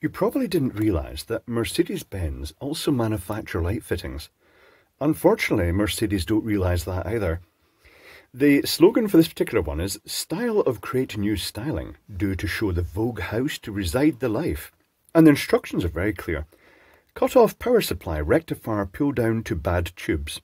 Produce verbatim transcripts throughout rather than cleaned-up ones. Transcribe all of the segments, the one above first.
You probably didn't realize that Mercedes-Benz also manufacture light fittings. Unfortunately, Mercedes don't realize that either. The slogan for this particular one is, "Style of create new styling, do to show the vogue house to reside the life." And the instructions are very clear. Cut off power supply rectifier pull down to bad tubes.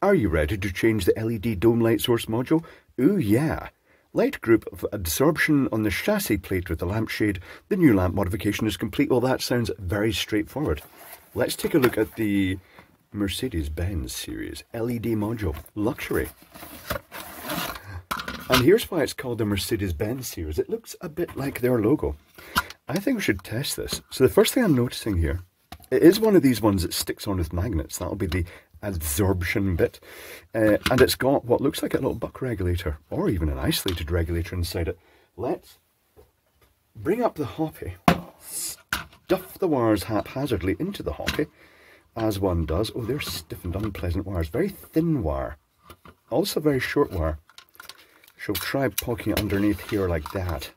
Are you ready to change the L E D dome light source module? Ooh yeah! Light group of absorption on the chassis plate with the lampshade. The new lamp modification is complete. Well, that sounds very straightforward. Let's take a look at the Mercedes-Benz series L E D module. Luxury. And here's why it's called the Mercedes-Benz series. It looks a bit like their logo. I think we should test this. So the first thing I'm noticing here, it is one of these ones that sticks on with magnets. That'll be the absorption bit. Uh, and it's got what looks like a little buck regulator, or even an isolated regulator inside it. Let's bring up the hoppy, stuff the wires haphazardly into the hoppy, as one does. Oh, they're stiff and unpleasant wires. Very thin wire. Also very short wire. She'll try poking it underneath here like that.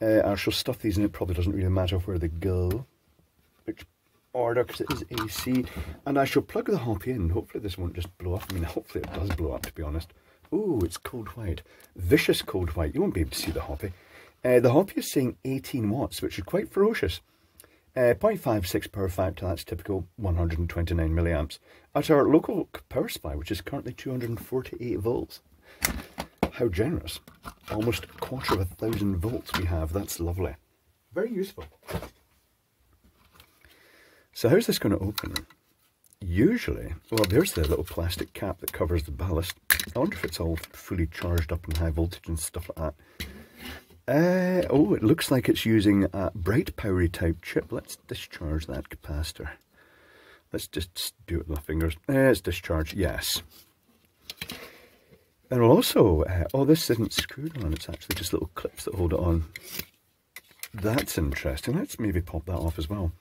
Uh, I shall stuff these in. It probably doesn't really matter where they go, which order, because it is A C. And I shall plug the hoppy in. Hopefully this won't just blow up. I mean, hopefully it does blow up, to be honest. Oh, it's cold white. Vicious cold white. You won't be able to see the hoppy. Uh, the hoppy is saying eighteen watts, which is quite ferocious. Uh, zero point five six power factor, that's typical, one hundred twenty-nine milliamps. At our local power supply, which is currently two hundred forty-eight volts. How generous. Almost a quarter of a thousand volts we have. That's lovely. Very useful. So how's this going to open? Usually, well, there's the little plastic cap that covers the ballast. I wonder if it's all fully charged up in high voltage and stuff like that. Uh, oh, it looks like it's using a bright powery type chip. Let's discharge that capacitor. Let's just do it with my fingers. Uh, it's discharged, yes. And we'll also, uh, oh, this isn't screwed on. It's actually just little clips that hold it on. That's interesting. Let's maybe pop that off as well.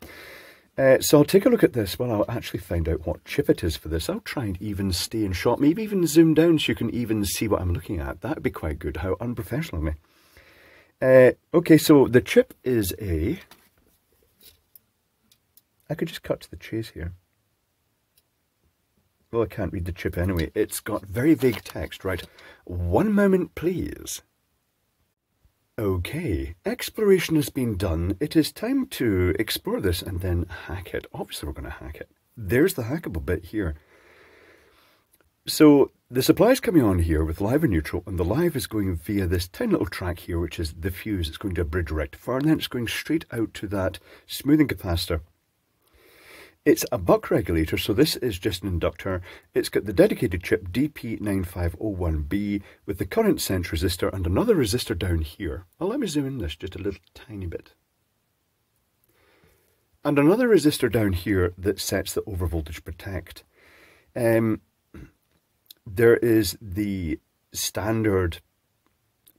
Uh, so I'll take a look at this. Well, I'll actually find out what chip it is for this. I'll try and even stay in shot, maybe even zoom down so you can even see what I'm looking at. That'd be quite good. How unprofessional of me. Uh, okay, so the chip is a... I could just cut to the chase here. Well, I can't read the chip anyway. It's got very vague text. Right, one moment, please. Okay, exploration has been done. It is time to explore this and then hack it. Obviously, we're going to hack it. There's the hackable bit here. So the supply is coming on here with live and neutral, and the live is going via this tiny little track here, which is the fuse. It's going to a bridge rectifier, and then it's going straight out to that smoothing capacitor. It's a buck regulator, so this is just an inductor. It's got the dedicated chip D P nine five zero one B with the current sense resistor and another resistor down here. Well, let me zoom in this just a little tiny bit. And another resistor down here that sets the overvoltage protect. Um, there is the standard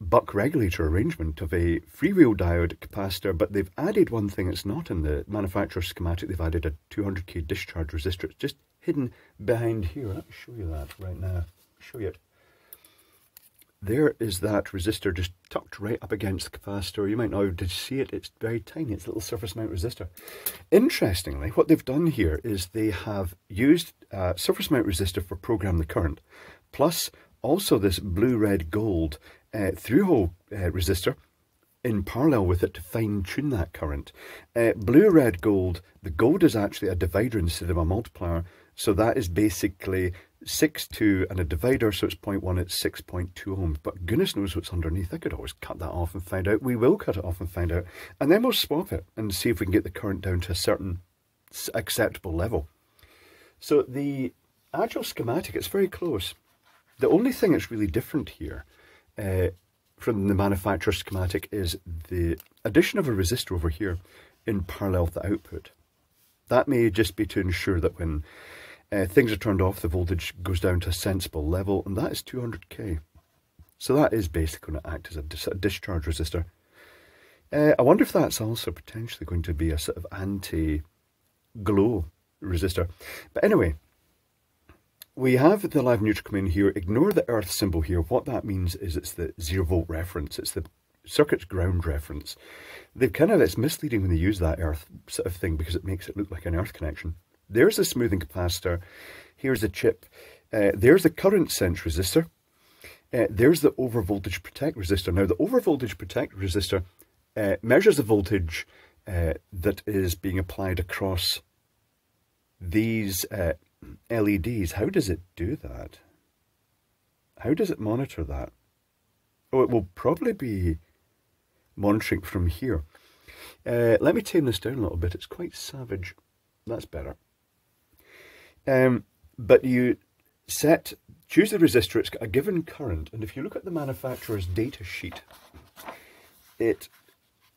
buck regulator arrangement of a freewheel diode capacitor, but they've added one thing that's not in the manufacturer's schematic. They've added a two hundred K discharge resistor. It's just hidden behind here. Let me show you that right now. Show you it. There is that resistor just tucked right up against the capacitor. You might not be able to see it. It's very tiny. It's a little surface mount resistor. Interestingly, what they've done here is they have used a surface mount resistor for program the current, plus also this blue, red, gold Uh, through-hole uh, resistor in parallel with it to fine-tune that current. Uh, blue, red, gold. The gold is actually a divider instead of a multiplier, so that is basically six two and a divider, so it's zero point one, it's six point two ohms. But goodness knows what's underneath. I could always cut that off and find out. We will cut it off and find out, and then we'll swap it and see if we can get the current down to a certain acceptable level. So the actual schematic, it's very close. The only thing that's really different here Uh, from the manufacturer's schematic is the addition of a resistor over here in parallel to the output. That may just be to ensure that when uh, things are turned off, the voltage goes down to a sensible level, and that is two hundred K. So that is basically going to act as a, dis a discharge resistor. Uh, I wonder if that's also potentially going to be a sort of anti-glow resistor. But anyway, we have the live neutral come in here. Ignore the earth symbol here. What that means is it's the zero volt reference. It's the circuit's ground reference. They've kind of, it's misleading when they use that earth sort of thing because it makes it look like an earth connection. There's the smoothing capacitor, here's the chip, uh, there's the current sense resistor, uh, there's the overvoltage protect resistor. Now the overvoltage protect resistor uh, measures the voltage uh, that is being applied across these uh, L E Ds. How does it do that? How does it monitor that? Oh, it will probably be monitoring from here. Uh, let me tame this down a little bit. It's quite savage. That's better. Um, but you set, choose the resistor. It's got a given current. And if you look at the manufacturer's data sheet, it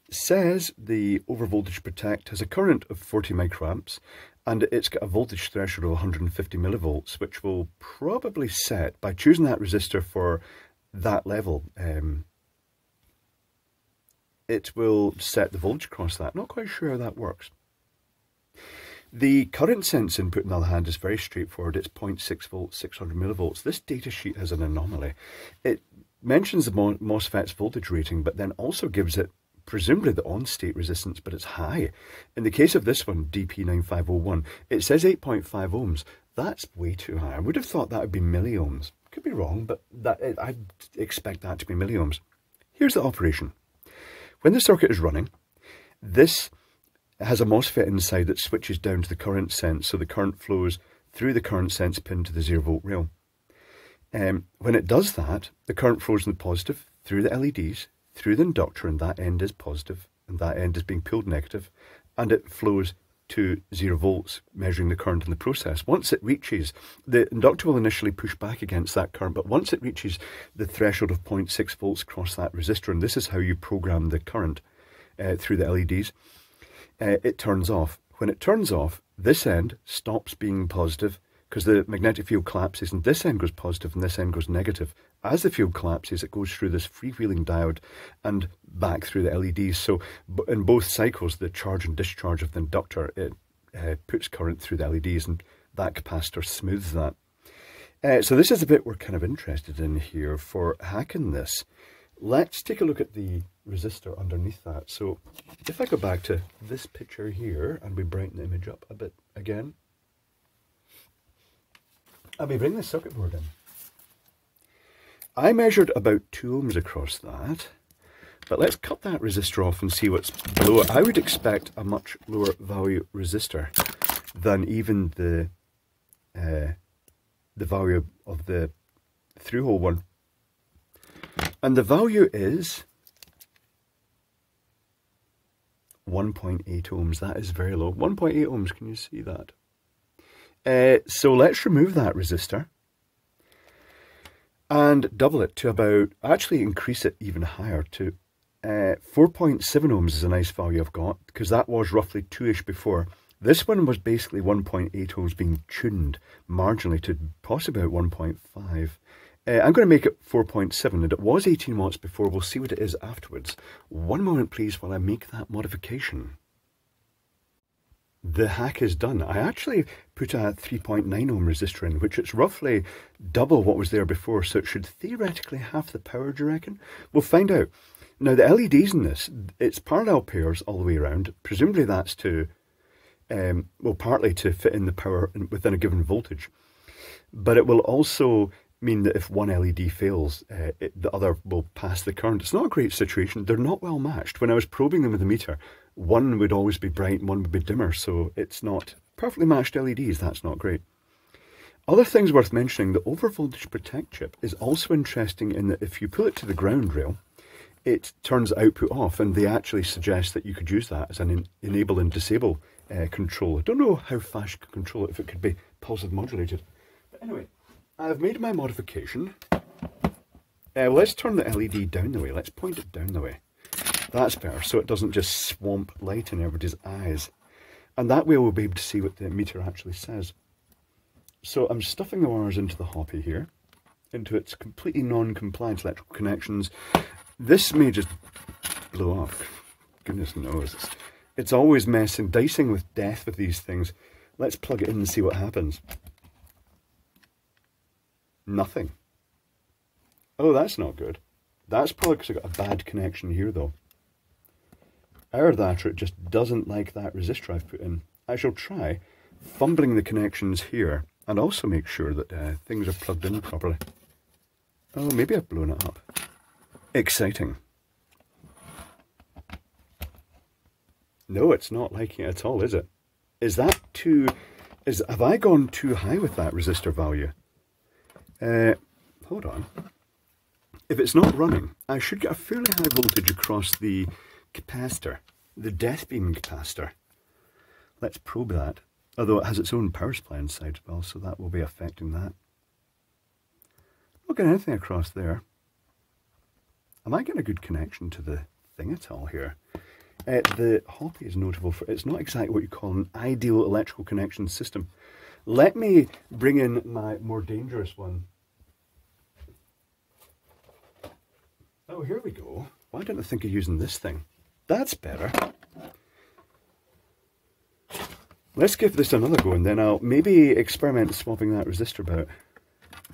says the overvoltage protect has a current of forty microamps and it's got a voltage threshold of one hundred fifty millivolts, which will probably set by choosing that resistor for that level. Um, it will set the voltage across that. Not quite sure how that works. The current sense input, on the other hand, is very straightforward. It's zero point six volts, six hundred millivolts. This datasheet has an anomaly. It mentions the MOSFET's voltage rating, but then also gives it presumably the on-state resistance, but it's high. In the case of this one, D P nine five zero one, it says eight point five ohms. That's way too high. I would have thought that would be milliohms. Could be wrong, but that I expect that to be milliohms. Here's the operation. When the circuit is running, this has a MOSFET inside that switches down to the current sense, so the current flows through the current sense pin to the zero-volt rail. Um, when it does that, the current flows in the positive through the L E Ds, through the inductor, and that end is positive, and that end is being pulled negative, and it flows to zero volts, measuring the current in the process. Once it reaches, the inductor will initially push back against that current, but once it reaches the threshold of zero point six volts across that resistor, and this is how you program the current uh, through the L E Ds, uh, it turns off. When it turns off, this end stops being positive because the magnetic field collapses, and this end goes positive and this end goes negative. As the field collapses, it goes through this freewheeling diode and back through the L E Ds. So in both cycles, the charge and discharge of the inductor, it uh, puts current through the L E Ds, and that capacitor smooths that. Uh, so this is the bit we're kind of interested in here for hacking this. Let's take a look at the resistor underneath that. So if I go back to this picture here and we brighten the image up a bit again, and we bring the circuit board in, I measured about two ohms across that, but let's cut that resistor off and see what's below it. I would expect a much lower value resistor than even the uh, the value of the through-hole one. And the value is one point eight ohms. That is very low. one point eight ohms, can you see that? Uh, so let's remove that resistor and double it to about, actually increase it even higher to uh, four point seven ohms is a nice value I've got, because that was roughly two-ish before. This one was basically one point eight ohms being tuned marginally to possibly about one point five. Uh, I'm going to make it four point seven, and it was eighteen watts before. We'll see what it is afterwards. One moment please while I make that modification. The hack is done. I actually put a three point nine ohm resistor in, which it's roughly double what was there before, so it should theoretically have the power, do you reckon? We'll find out. Now the L E Ds in this, it's parallel pairs all the way around. Presumably that's to, um, well, partly to fit in the power within a given voltage. But it will also mean that if one L E D fails, uh, it, the other will pass the current. It's not a great situation. They're not well matched. When I was probing them with a meter, one would always be bright and one would be dimmer, so it's not perfectly matched L E Ds. That's not great. Other things worth mentioning, the overvoltage protect chip is also interesting in that if you pull it to the ground rail, it turns output off, and they actually suggest that you could use that as an en enable and disable uh, control. I don't know how fast you could control it, if it could be positive modulated. But anyway, I've made my modification. Uh, let's turn the L E D down the way. Let's point it down the way. That's better, so it doesn't just swamp light in everybody's eyes. And that way we'll be able to see what the meter actually says. So I'm stuffing the wires into the hoppy here, into its completely non-compliant electrical connections. This may just blow up. Goodness knows. It's always messing, dicing with death with these things. Let's plug it in and see what happens. Nothing. Oh, that's not good. That's probably because I've got a bad connection here though. Our that just doesn't like that resistor I've put in. I shall try fumbling the connections here and also make sure that uh, things are plugged in properly. Oh, maybe I've blown it up. Exciting. No, it's not liking it at all, is it? Is that too... Is, have I gone too high with that resistor value? Uh, hold on. If it's not running, I should get a fairly high voltage across the capacitor, the death beam capacitor. Let's probe that. Although it has its own power supply inside as well, so that will be affecting that. Not getting anything across there. Am I getting a good connection to the thing at all here? Uh, the Hoppy is notable for it's not exactly what you call an ideal electrical connection system. Let me bring in my more dangerous one. Oh, here we go. Why didn't I think of using this thing? That's better. Let's give this another go, and then I'll maybe experiment swapping that resistor about.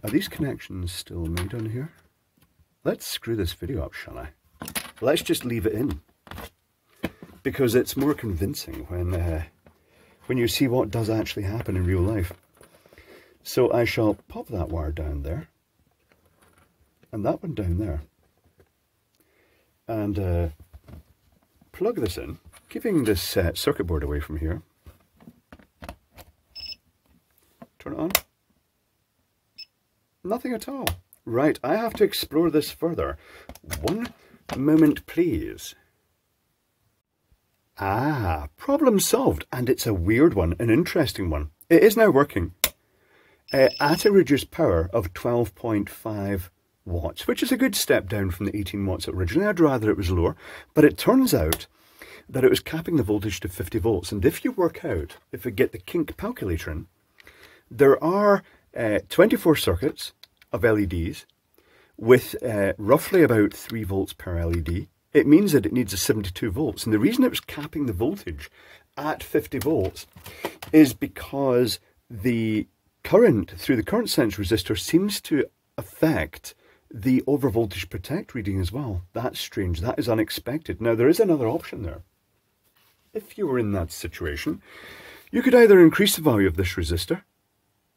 Are these connections still made on here? Let's screw this video up, shall I? Let's just leave it in. Because it's more convincing when uh, when you see what does actually happen in real life. So I shall pop that wire down there, and that one down there, and uh, plug this in, keeping this uh, circuit board away from here. Turn it on. Nothing at all. Right, I have to explore this further. One moment, please. Ah, problem solved, and it's a weird one, an interesting one. It is now working uh, at a reduced power of twelve point five watts, which is a good step down from the eighteen watts originally. I'd rather it was lower, but it turns out that it was capping the voltage to fifty volts. And if you work out, if we get the kink calculator in, there are uh, twenty-four circuits of L E Ds with uh, roughly about three volts per L E D. It means that it needs a seventy-two volts. And the reason it was capping the voltage at fifty volts is because the current through the current sense resistor seems to affect the overvoltage protect reading as well. That's strange. That is unexpected. Now, there is another option there. If you were in that situation, you could either increase the value of this resistor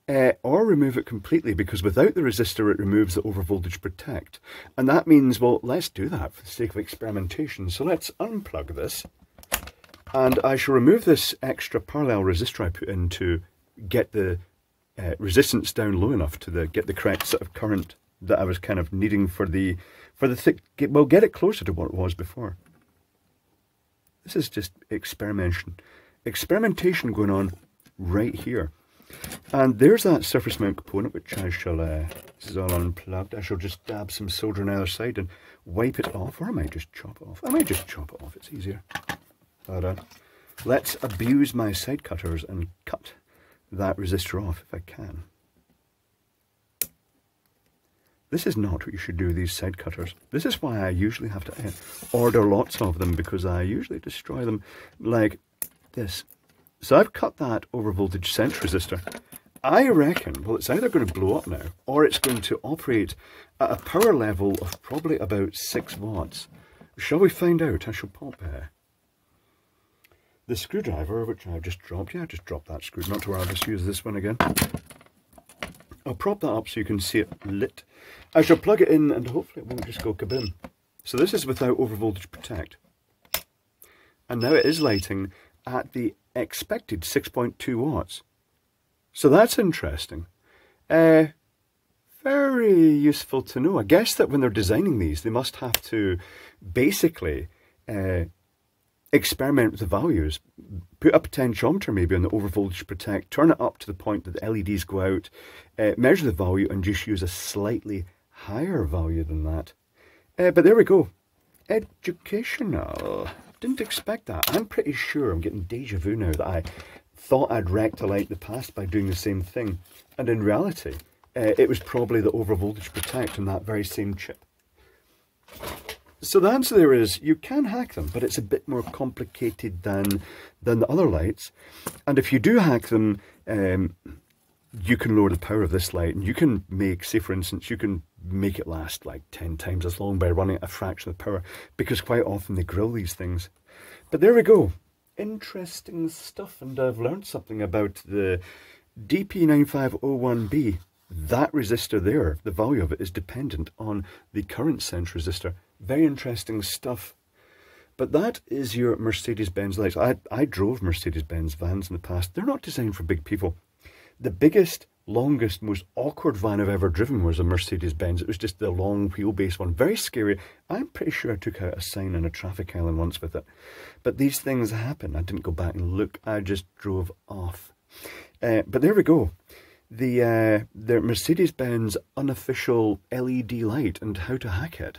Uh, or remove it completely, because without the resistor it removes the overvoltage protect. And that means, well, let's do that for the sake of experimentation. So let's unplug this, and I shall remove this extra parallel resistor I put in to get the uh, resistance down low enough to the, get the correct sort of current that I was kind of needing for the for the thick, get, well, get it closer to what it was before. This is just experimentation. Experimentation going on right here. And there's that surface mount component, which I shall, uh, this is all unplugged, I shall just dab some solder on either side and wipe it off, or I might just chop it off. I might just chop it off, it's easier. But, uh, let's abuse my side cutters and cut that resistor off if I can. This is not what you should do with these side cutters. This is why I usually have to uh, order lots of them, because I usually destroy them like this. So I've cut that overvoltage sense resistor. I reckon, well, it's either going to blow up now, or it's going to operate at a power level of probably about six watts. Shall we find out? I shall pop uh, the screwdriver, which I've just dropped. Yeah, I just dropped that screw. Not to worry, I'll just use this one again. I'll prop that up so you can see it lit. I shall plug it in, and hopefully it won't just go kaboom. So this is without overvoltage protect. And now it is lighting at the expected six point two watts. So that's interesting. Uh, very useful to know. I guess that when they're designing these, they must have to basically uh, experiment with the values, put a potentiometer maybe on the overvoltage protect, turn it up to the point that the L E Ds go out, uh, measure the value, and just use a slightly higher value than that. Uh, but there we go. Educational. Didn't expect that. I'm pretty sure I'm getting deja vu now that I thought I'd rectify the past by doing the same thing, and in reality uh, it was probably the overvoltage protect on that very same chip. So the answer there is you can hack them, but it's a bit more complicated than than the other lights. And if you do hack them, um, you can lower the power of this light, and you can make, say for instance, you can make it last like ten times as long by running at a fraction of the power, because quite often they grill these things. But there we go. Interesting stuff, and I've learned something about the D P nine five zero one B. That resistor there, the value of it is dependent on the current sense resistor. Very interesting stuff. But that is your Mercedes-Benz lights. I, I drove Mercedes-Benz vans in the past. They're not designed for big people. The biggest, longest, most awkward van I've ever driven was a Mercedes-Benz. It was just the long wheelbase one. Very scary. I'm pretty sure I took out a sign on a traffic island once with it. But these things happen. I didn't go back and look. I just drove off. Uh, but there we go. The, uh, the Mercedes-Benz unofficial L E D light and how to hack it.